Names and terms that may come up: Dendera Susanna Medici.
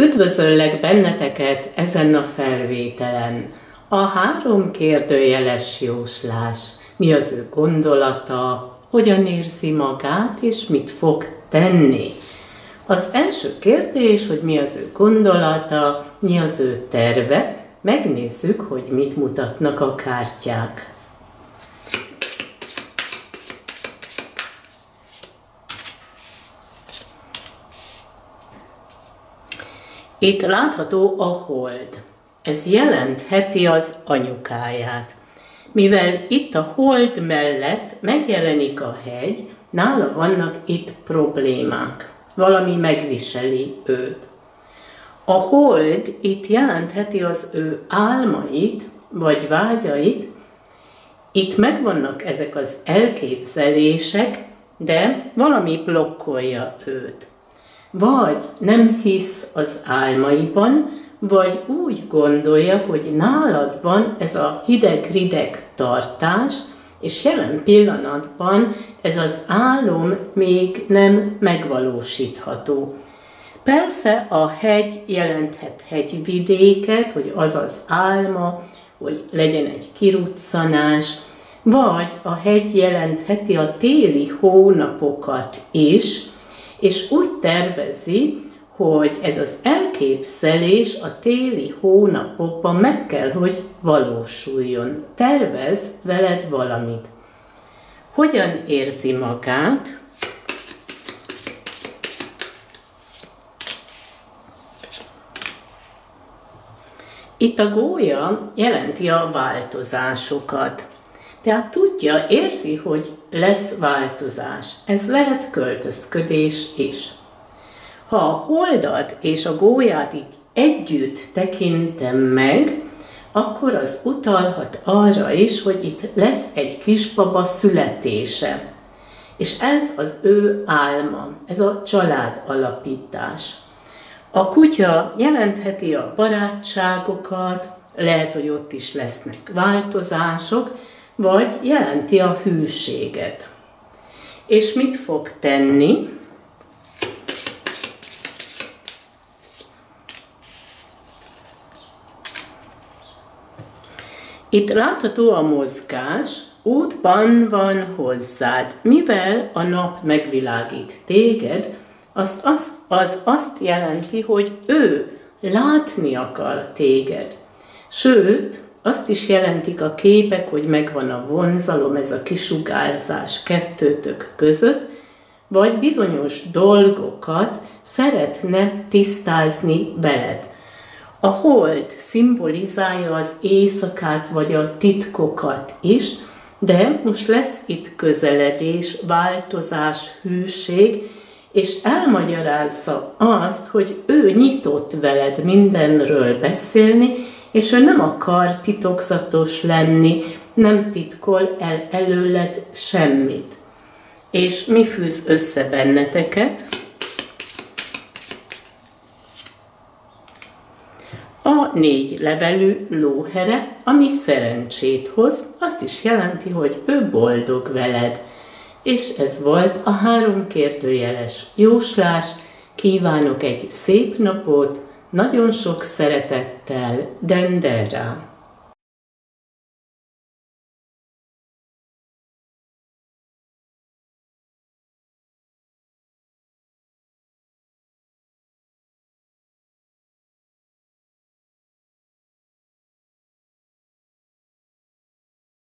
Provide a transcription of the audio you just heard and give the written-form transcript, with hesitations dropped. Üdvözöllek benneteket ezen a felvételen. A 3 kérdőjeles jóslás. Mi az ő gondolata? Hogyan érzi magát, és mit fog tenni? Az első kérdés, hogy mi az ő gondolata, mi az ő terve. Megnézzük, hogy mit mutatnak a kártyák. Itt látható a hold. Ez jelentheti az anyukáját. Mivel itt a hold mellett megjelenik a hegy, nála vannak itt problémák. Valami megviseli őt. A hold itt jelentheti az ő álmait, vagy vágyait. Itt megvannak ezek az elképzelések, de valami blokkolja őt. Vagy nem hisz az álmaiban, vagy úgy gondolja, hogy nálad van ez a hideg-rideg tartás, és jelen pillanatban ez az álom még nem megvalósítható. Persze a hegy jelenthet hegyvidéket, hogy az az álma, hogy legyen egy kiruccanás, vagy a hegy jelentheti a téli hónapokat is, és úgy tervezi, hogy ez az elképzelés a téli hónapokban meg kell, hogy valósuljon. Tervez veled valamit. Hogyan érzi magát? Itt a gólya jelenti a változásokat. Tehát tudja, érzi, hogy lesz változás. Ez lehet költözködés is. Ha a holdat és a gólyát így együtt tekintem meg, akkor az utalhat arra is, hogy itt lesz egy kisbaba születése. És ez az ő álma, ez a családalapítás. A kutya jelentheti a barátságokat, lehet, hogy ott is lesznek változások, vagy jelenti a hűséget. És mit fog tenni? Itt látható a mozgás, útban van hozzád. Mivel a nap megvilágít téged, az azt jelenti, hogy ő látni akar téged. Sőt, azt is jelentik a képek, hogy megvan a vonzalom, ez a kisugárzás kettőtök között, vagy bizonyos dolgokat szeretne tisztázni veled. A hold szimbolizálja az éjszakát, vagy a titkokat is, de most lesz itt közeledés, változás, hűség, és elmagyarázza azt, hogy ő nyitott veled mindenről beszélni, és ő nem akar titokzatos lenni, nem titkol el előled semmit. És mi fűz össze benneteket? A 4 levelű lóhere, ami szerencsét hoz, azt is jelenti, hogy ő boldog veled. És ez volt a 3 kérdőjeles jóslás. Kívánok egy szép napot! Nagyon sok szeretettel, Dendera!